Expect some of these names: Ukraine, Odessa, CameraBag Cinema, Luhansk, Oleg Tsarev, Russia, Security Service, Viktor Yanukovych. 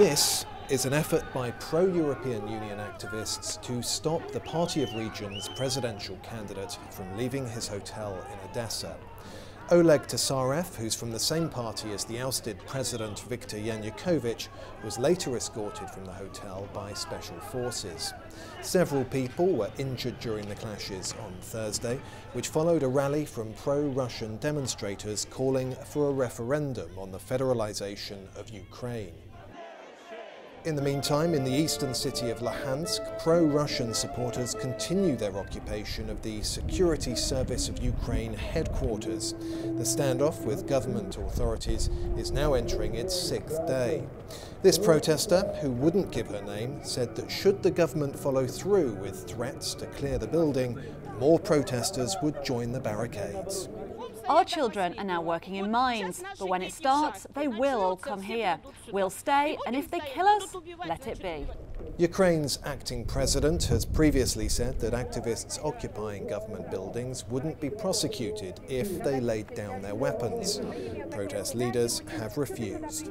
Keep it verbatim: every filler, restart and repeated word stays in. This is an effort by pro-European Union activists to stop the Party of Regions presidential candidate from leaving his hotel in Odessa. Oleg Tsarev, who's from the same party as the ousted president Viktor Yanukovych, was later escorted from the hotel by special forces. Several people were injured during the clashes on Thursday, which followed a rally from pro-Russian demonstrators calling for a referendum on the federalization of Ukraine. In the meantime, in the eastern city of Luhansk, pro-Russian supporters continue their occupation of the Security Service of Ukraine headquarters. The standoff with government authorities is now entering its sixth day. This protester, who wouldn't give her name, said that should the government follow through with threats to clear the building, more protesters would join the barricades. Our children are now working in mines, but when it starts, they will all come here. We'll stay, and if they kill us, let it be. Ukraine's acting president has previously said that activists occupying government buildings wouldn't be prosecuted if they laid down their weapons. Protest leaders have refused.